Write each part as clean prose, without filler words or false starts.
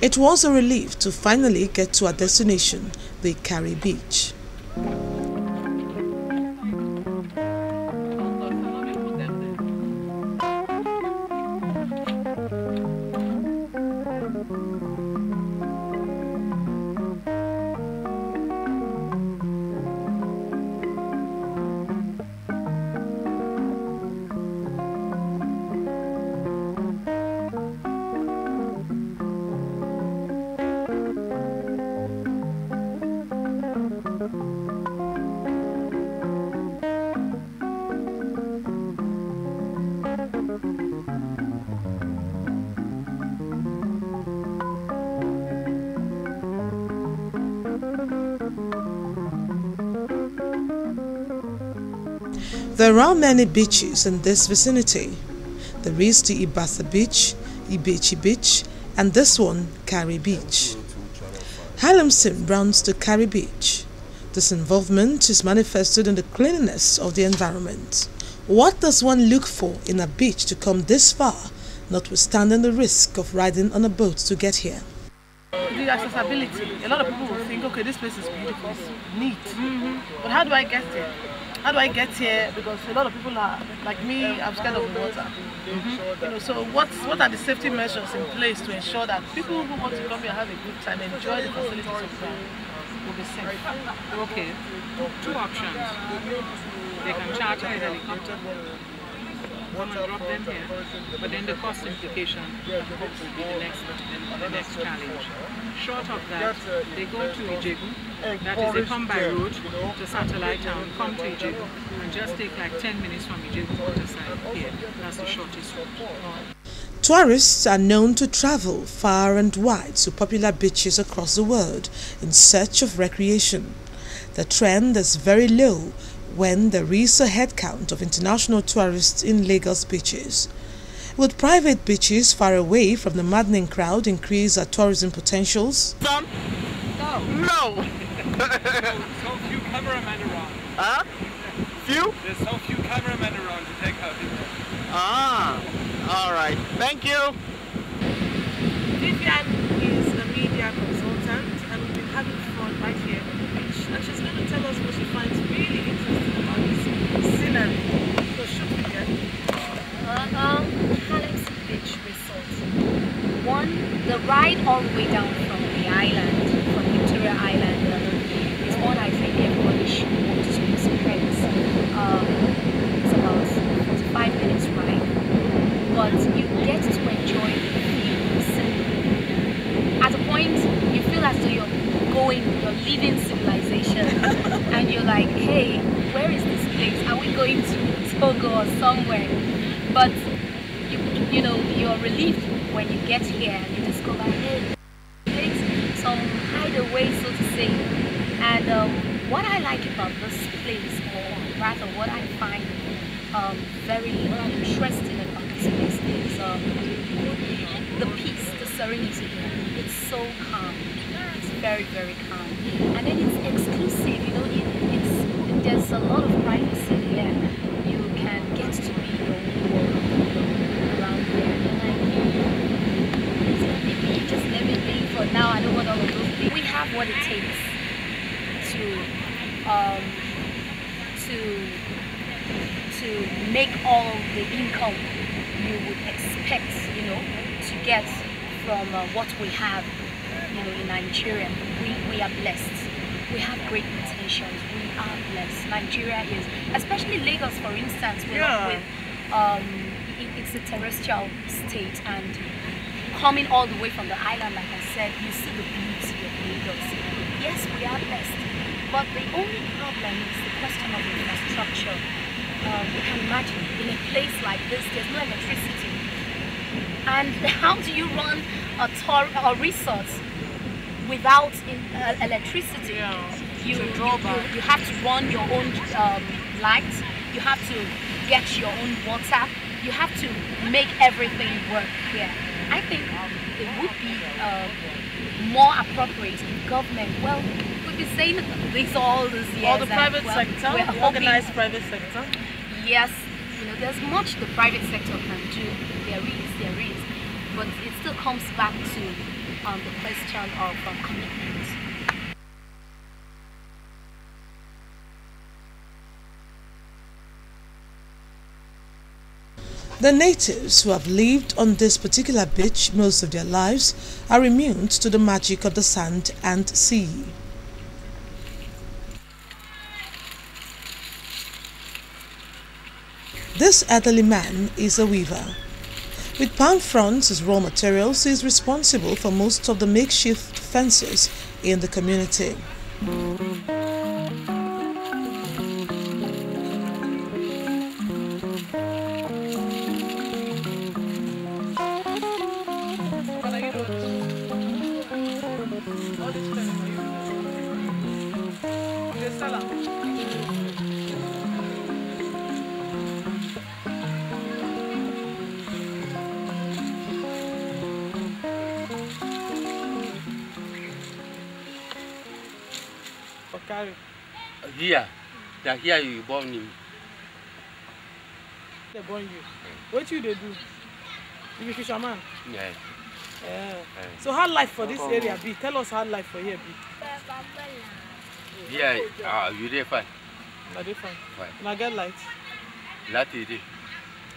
It was a relief to finally get to our destination, the Kari Beach. There are many beaches in this vicinity. There is the Ibasa Beach, Ibechi Beach, and this one, Kari Beach. Hallemson rounds to Kari Beach. This involvement is manifested in the cleanliness of the environment. What does one look for in a beach to come this far, notwithstanding the risk of riding on a boat to get here? The accessibility. A lot of people will think, okay, this place is beautiful, it's neat, but how do I get there? How do I get here? Because a lot of people are like me, I'm scared of water. You know, so what are the safety measures in place to ensure that people who want to come here have a good time, enjoy the facilities of life, will be safe? Okay. Two options. They can charge a helicopter, come and drop them here, but then the cost implication will be the next challenge. Short of that, they go to Ijebu. That is, they come by road to satellite town, come to Ijebu, and just take like 10 minutes from Ijebu to Tasa here. That's the shortest route. Tourists are known to travel far and wide to popular beaches across the world in search of recreation. The trend is very low when there is a headcount of international tourists in Lagos beaches. Would private beaches far away from the maddening crowd increase our tourism potentials? No. There's so few cameramen around. Huh? Few? There's so few cameramen around to take out in there. All right. Thank you. Vivian is a media consultant, and we've been having fun right here on the beach. And she's going to tell us what she finds really interesting about this scenery. So shoot, Vivian. Hallemson Beach Resort. One, the ride all the way down from the island, from Victoria Island, is one I think everybody should want to experience. It's about 45 minutes ride, but you get to enjoy the view. At a point, you feel as though you're leaving civilization, and you're like, hey, where is this place? Are we going to Togo or somewhere? But you know, you're relieved when you get here and you discover, hey, it's some hideaway, so to say. And what I like about this place, or rather what I find very interesting about this place, is the peace, the serenity. It's so calm. It's very, very calm. And then it's exclusive, you know, there's a lot of privacy here. You can get to be your own world around here. Like, just let me think for now. I don't want all of those things. We have what it takes to make all the income you would expect, you know, to get from what we have, you know, in Nigeria. We are blessed. We have great destinations. We are blessed. Nigeria is, especially Lagos, for instance. We're not with, it's a terrestrial state, and coming all the way from the island, like I said, you see the beauty of Lagos. Yes, we are blessed, but the only problem is the question of infrastructure. You can imagine, in a place like this, there's no electricity, and how do you run a resort without electricity? You have to run your own lights, you have to get your own water, you have to make everything work here. I think it would be more appropriate if government, well, we've been saying this all these years. Or the private sector, the organized private sector. Yes, you know, there's much the private sector can do, there is, but it still comes back to on the question of commitment. The natives who have lived on this particular beach most of their lives are immune to the magic of the sand and sea. This elderly man is a weaver. With palm fronds as raw materials, he is responsible for most of the makeshift fences in the community. Here you born him. They born you. What you they do? You be fisherman? Yeah. So how life for this area be? Tell us how life for here be. Yeah, you dey fine. I dey fine. Now get light. Light is there.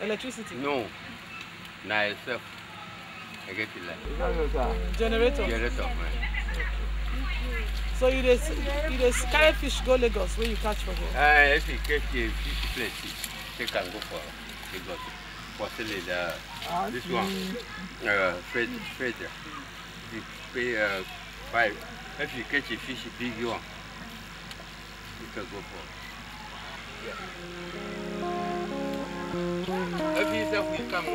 Electricity? No. Now yourself. I get the light. Generator? Generator, man. So you just carry fish go Lagos where you catch for here? If you catch a fish place, they can go for Lagos. Possibly this one, you pay 5. If you catch a fish, a big one, you can go for. Yeah. If you yourself will come.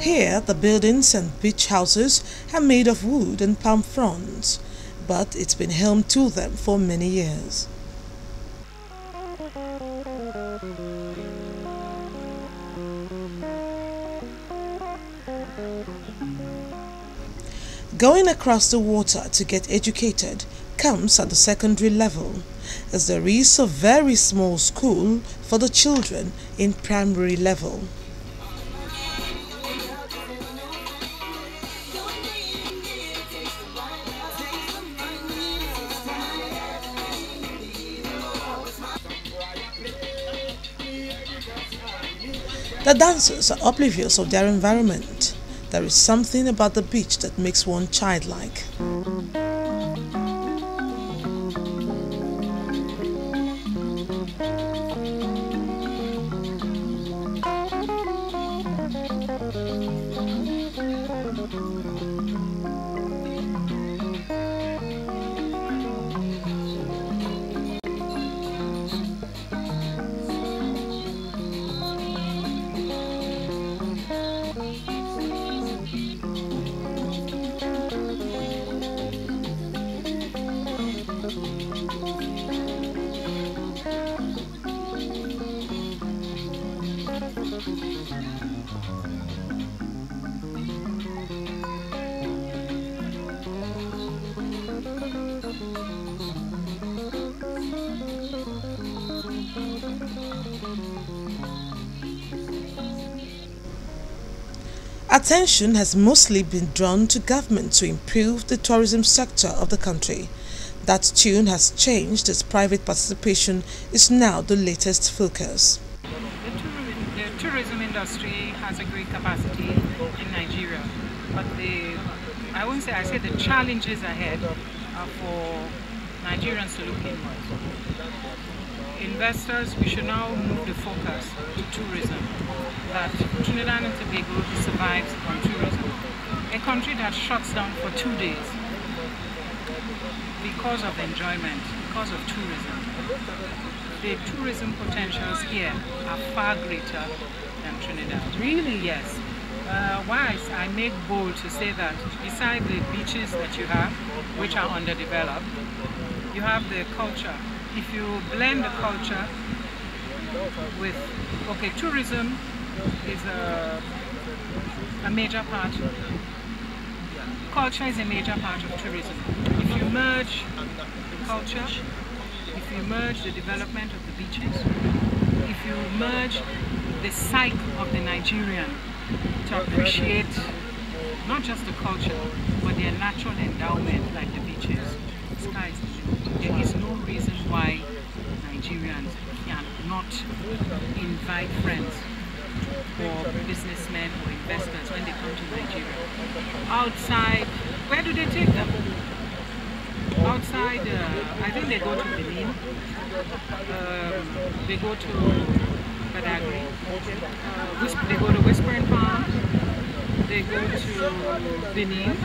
Here, the buildings and beach houses are made of wood and palm fronds, but it's been home to them for many years. Going across the water to get educated comes at the secondary level, as there is a very small school for the children in primary level. The dancers are oblivious of their environment. There is something about the beach that makes one childlike. Attention has mostly been drawn to government to improve the tourism sector of the country. That tune has changed as private participation is now the latest focus. The tourism industry has a great capacity in Nigeria, but I would say the challenges ahead are for Nigerians to look in. Investors, we should now move the focus to tourism. That Trinidad and Tobago survives on tourism. A country that shuts down for 2 days because of enjoyment, because of tourism. The tourism potentials here are far greater than Trinidad. Really, yes. Why I make bold to say that beside the beaches that you have, which are underdeveloped, you have the culture. If you blend the culture with, okay, tourism is a major part. Culture is a major part of tourism. If you merge the culture, if if you merge the development of the beaches, if you merge the psyche of the Nigerian to appreciate not just the culture, but their natural endowment like the beaches, skies, there is no reason why Nigerians cannot invite friends or businessmen or investors when they come to Nigeria. Outside, where do they take them? Outside, I think they go to Benin, they go to Badagry, they go to Whispering Farm, they go to Benin,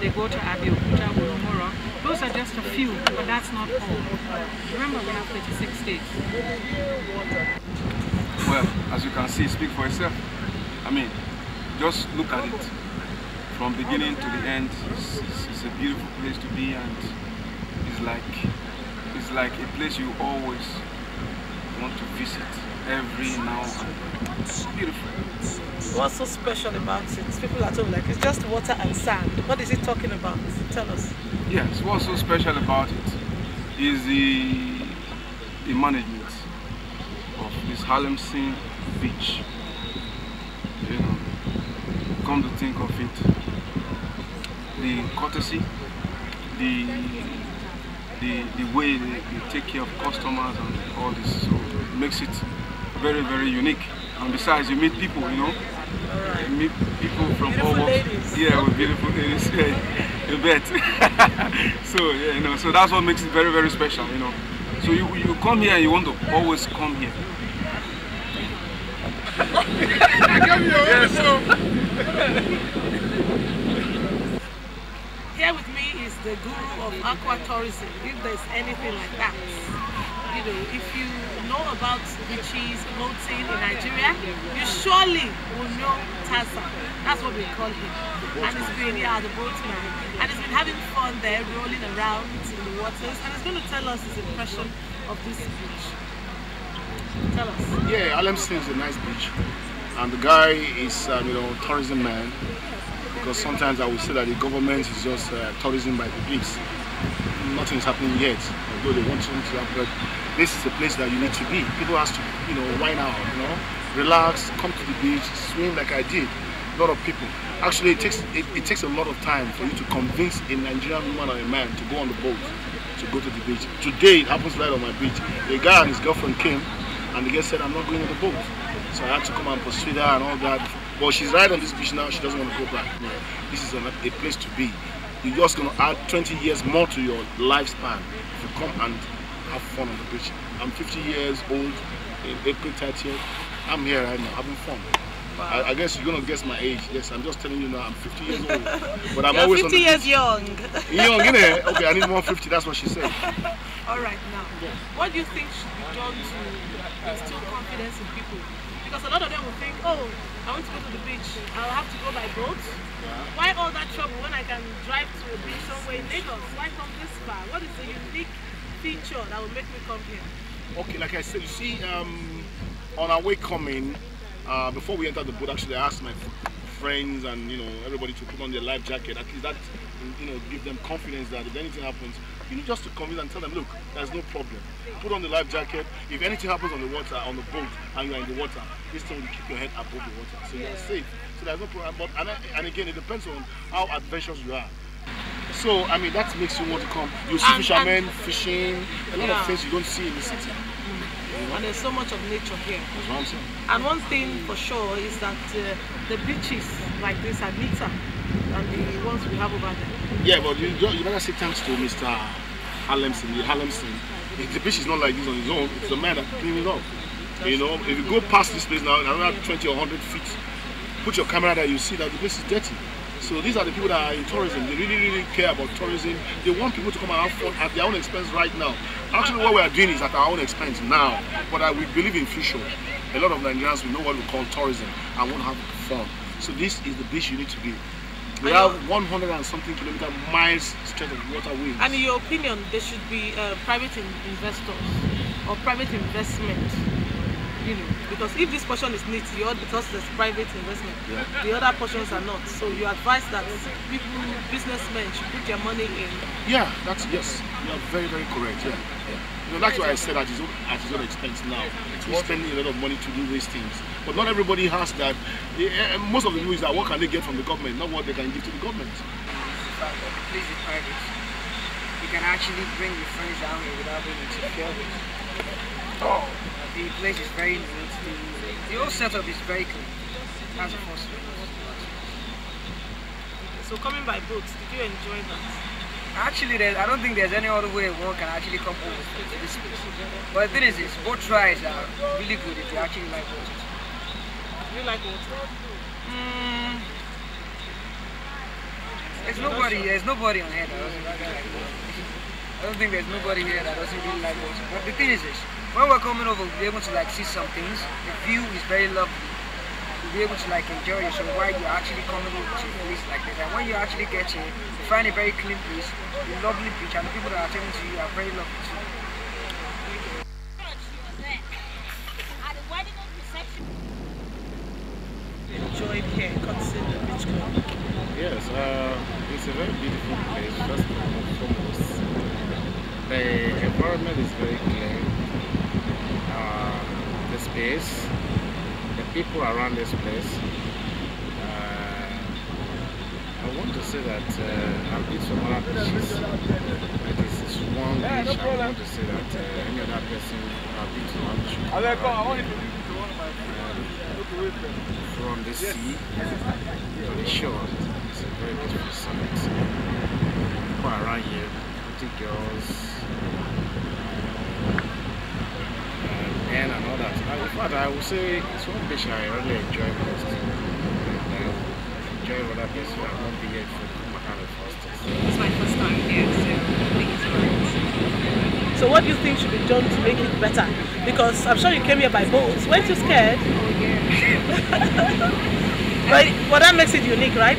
they go to Abioputa, Urumura. Those are just a few, but that's not all. Remember, we have 36 states. Well, as you can see, speak for yourself. I mean, just look at it. From beginning to the end, it's a beautiful place to be, and it's like a place you always want to visit every now and then. It's beautiful. What's so special about it? People at home like, it's just water and sand. What is it talking about? Tell us. Yes, what's so special about it is the management of this Hallemson beach. You know, come to think of it, the courtesy, the way they take care of customers and all this, so it makes it very, very unique. And besides, you meet people, you know, you meet people from all walks. Yeah, with beautiful ladies, yeah, you bet. So yeah, you know, so that's what makes it very, very special, you know. So you come here and you want to always come here. Here with me is the guru of aquatourism, if there's anything like that. You know, if you know about beaches, boating in Nigeria, you surely will know Tasa. That's what we call him. And he's been here, the boatman. And he's been having fun there, rolling around in the waters. And he's going to tell us his impression of this beach. Tell us. Yeah, Alemstein is a nice beach, and the guy is, you know, tourism man. Because sometimes I would say that the government is just tourism by the bricks. Nothing is happening yet, although they want something to happen. But this is the place that you need to be. People have to, you know, wine out, you know, relax, come to the beach, swim like I did. A lot of people. Actually, it takes a lot of time for you to convince a Nigerian woman or a man to go on the boat, to go to the beach. Today, it happens right on my beach. A guy and his girlfriend came, and the girl said, "I'm not going on the boat." So I had to come and persuade her and all that. But she's right on this beach now, she doesn't want to go back. No, this is a place to be. You're just going to add 20 years more to your lifespan if you come and have fun on the beach. I'm 50 years old, April 30th. I'm here right now, having fun. Wow. I guess you're going to guess my age. Yes, I'm just telling you now, I'm 50 years old. But I'm always 50 years young. Young, innit? Okay, I need 150, that's what she said. All right, now, what do you think should be done to instill confidence in people? Because a lot of them will think, oh, I want to go to the beach, I'll have to go by boat. Why all that trouble when I can drive to a beach somewhere in Lagos? Why come this far? What is the unique feature that will make me come here? Okay, like I said, you see, on our way coming, before we entered the boat, actually I asked my friends and, you know, everybody to put on their life jacket. At least that, you know, give them confidence that if anything happens, you need just to come in and tell them, look, there's no problem. Put on the life jacket. If anything happens on the water, on the boat, and you're in the water, this time you keep your head above the water, so you're safe. So there's no problem. But and again, it depends on how adventurous you are. So I mean, that makes you want to come. You see fishermen fishing, a lot of things you don't see in the city. And there's so much of nature here. That's what I'm saying. And one thing for sure is that the beaches like this are neater than the ones we have over there. Yeah, but you better say thanks to Mr. Hallemson, the Hallemson. The beach is not like this on its own. It's the man that cleans it up. You know, if you go past this place now, another 20 or 100 feet, put your camera there, you see that the place is dirty. So these are the people that are in tourism. They really, really care about tourism. They want people to come and have fun at their own expense right now. Actually, what we are doing is at our own expense now, but we believe in future. A lot of Nigerians will know what we call tourism and want to have fun. So this is the beach you need to be. We have 100 and something kilometer miles straight of waterways. And in your opinion, there should be private investors or private investment? You know, because if this portion is neat, because there's private investment, the other portions are not. So you advise that people, businessmen, should put their money in. Yeah, that's yes. You are very, very correct. Yeah. You know, that's why I said at his own expense now. We're spending a lot of money to do these things. But not everybody has that. Most of the news is that what can they get from the government, not what they can give to the government. Please be private. You can actually bring your friends down here without being interfered with. Oh. The place is very neat. The whole setup is very clean. That's a first thing. So coming by boat, did you enjoy that? Actually, I don't think there's any other way one can actually come over to this place. But the thing is this, boat rides are really good if you actually like water. Do you like water? There's nobody on here that doesn't really like water. I don't think there's nobody here that doesn't really like water. But the thing is this, when we're coming over, we'll be able to like see some things. The view is very lovely. Be able to like enjoy yourself while you're actually coming over to a place like this. And when you actually get here, you find a very clean place, a lovely beach, and the people that are attending to you are very lovely too. Enjoyed here, consider the beach club. Yes, it's a very beautiful place, first and foremost. The environment is very clean. The space, people around this place, I want to say that I've been some other beaches, but this is one beach. I don't want to say that any other person I've been to one beach from the sea to the shore. It's a very beautiful summit. People around here, pretty girls, and all that. In fact, I would say it's one beach I really enjoy most. I enjoy other places where I won't be here for my kind of first time. It's my first time here, so I think it's alright. So what do you think should be done to make it better? Because I'm sure you came here by boat. Weren't you scared? Oh yeah. But well, that makes it unique, right?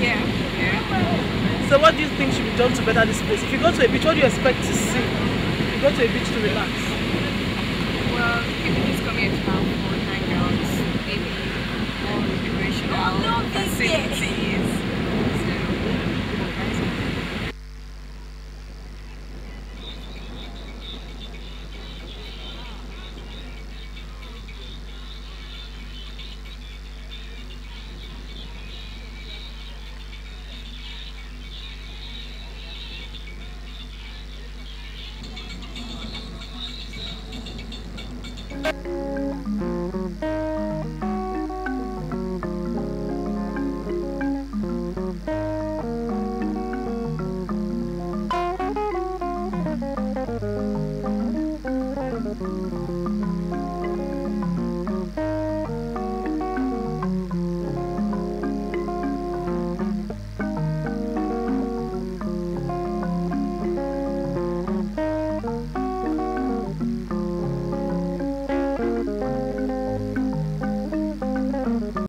Yeah. Yeah. So what do you think should be done to better this place? If you go to a beach, what do you expect to see? Go to a beach to relax. Well, people just come here to have fun, hang out, maybe more recreation out, facilities.